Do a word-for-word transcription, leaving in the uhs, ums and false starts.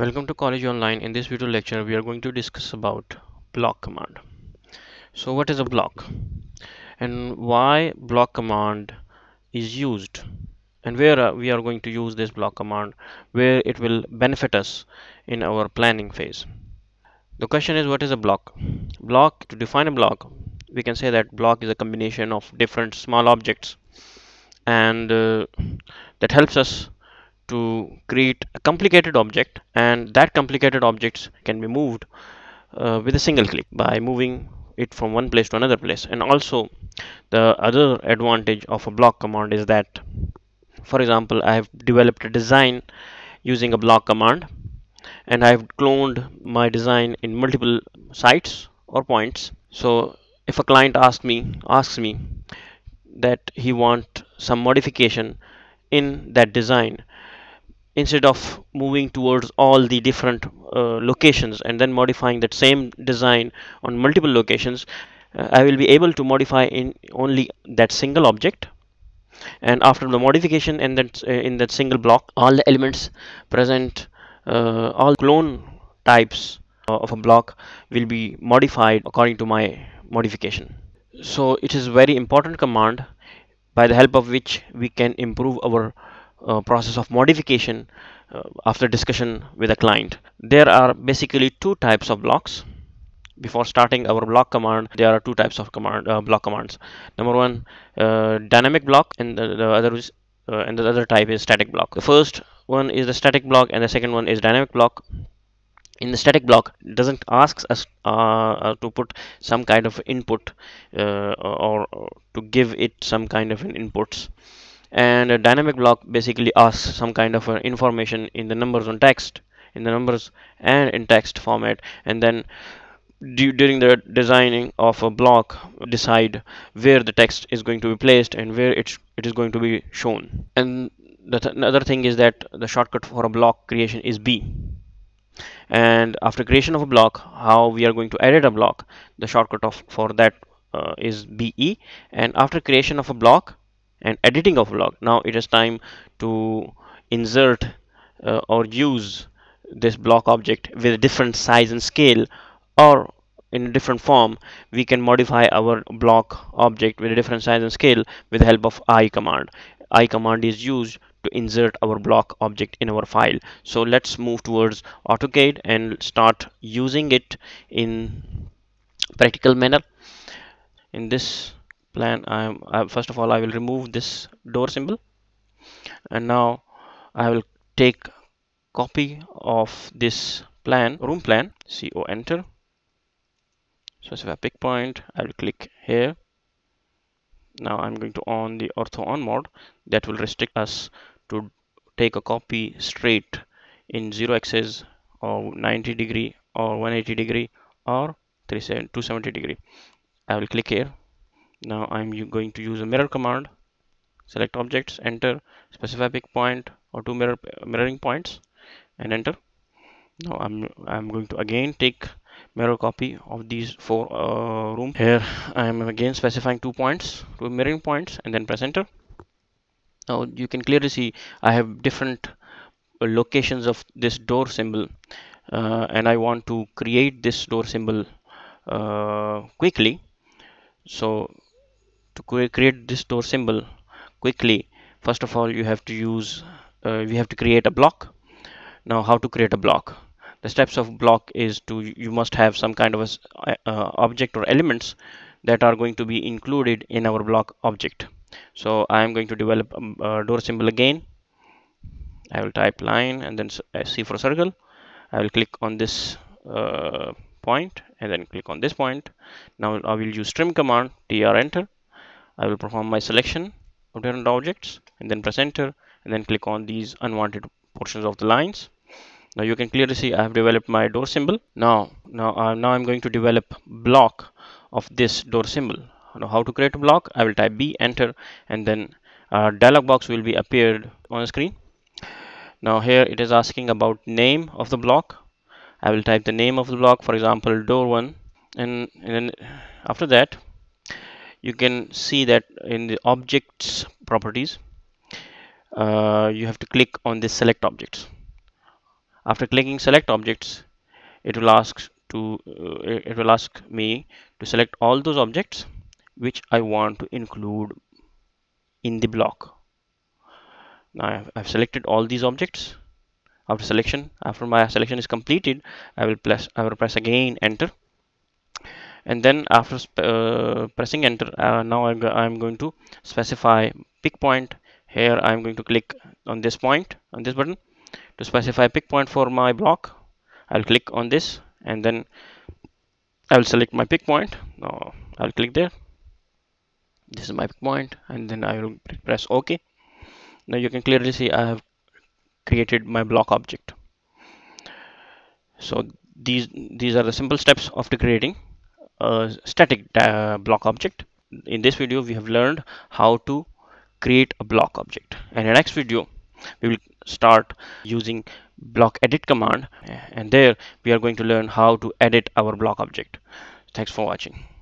Welcome to College Online. In this video lecture we are going to discuss about block command. So what is a block and why block command is used and where we are going to use this block command, where it will benefit us in our planning phase. The question is, what is a block? Block, to define a block, we can say that block is a combination of different small objects and uh, that helps us to create a complicated object, and that complicated objects can be moved uh, with a single click by moving it from one place to another place. And also the other advantage of a block command is that, for example, I have developed a design using a block command and I have cloned my design in multiple sites or points. So if a client asks me asks me that he wants some modification in that design, instead of moving towards all the different uh, locations and then modifying that same design on multiple locations, uh, I will be able to modify in only that single object, and after the modification and that uh, in that single block, all the elements present, uh, all clone types of a block will be modified according to my modification. So it is a very important command by the help of which we can improve our Uh, process of modification uh, after discussion with a client. There are basically two types of blocks. Before starting our block command, there are two types of command uh, block commands. Number one, uh, dynamic block, and the, the other is uh, and the other type is static block. The first one is the static block, and the second one is dynamic block. In the static block, it doesn't ask us uh, to put some kind of input uh, or, or to give it some kind of an inputs. And a dynamic block basically asks some kind of uh, information in the numbers on text in the numbers and in text format, and then du during the designing of a block decide where the text is going to be placed and where it, it is going to be shown. And the th another thing is that the shortcut for a block creation is B, and after creation of a block, how we are going to edit a block, the shortcut of for that uh, is B E, and after creation of a block and editing of block, now it is time to insert uh, or use this block object with different size and scale, or in a different form we can modify our block object with a different size and scale with the help of I command. I command is used to insert our block object in our file. So let's move towards AutoCAD and start using it in practical manner. In this plan, I'm I, first of all I will remove this door symbol, and now I will take copy of this plan, room plan, C O enter, specify pick point, I will click here. Now I'm going to on the ortho on mode, that will restrict us to take a copy straight in zero axis or ninety degree or one eighty degree or two seventy degree. I will click here. Now I'm going to use a mirror command, select objects, enter, specify pick point or two mirror mirroring points and enter. Now I'm, I'm going to again take mirror copy of these four uh, rooms. Here I'm again specifying two points, two mirroring points, and then press enter. Now you can clearly see I have different locations of this door symbol, uh, and I want to create this door symbol uh, quickly. So to create this door symbol quickly, first of all you have to use uh, we have to create a block. Now how to create a block? The steps of block is to you must have some kind of a uh, object or elements that are going to be included in our block object. So I am going to develop a, a door symbol again. I will type line and then C for circle. I will click on this uh, point and then click on this point. Now I will use trim command, T R enter. I will perform my selection of different objects and then press enter and then click on these unwanted portions of the lines. Now you can clearly see I have developed my door symbol. Now now, uh, now I'm going to develop block of this door symbol. Now how to create a block? I will type B, enter, and then a dialog box will be appeared on the screen. Now here it is asking about name of the block. I will type the name of the block, for example door one, and, and then after that you can see that in the objects properties, uh, you have to click on this select objects. After clicking select objects, it will ask to uh, it will ask me to select all those objects which I want to include in the block. Now I've, I've selected all these objects. After selection, after my selection is completed, I will press I will press again enter, and then after uh, pressing enter, uh, now I'm, I'm going to specify pick point. Here I'm going to click on this point, on this button, to specify pick point for my block. I'll click on this and then I will select my pick point. Now I'll click there. This is my pick point, and then I will press OK. Now you can clearly see I have created my block object. So these these are the simple steps of creating a static uh, block object. In this video we have learned how to create a block object, and in the next video we will start using block edit command, and there we are going to learn how to edit our block object. Thanks for watching.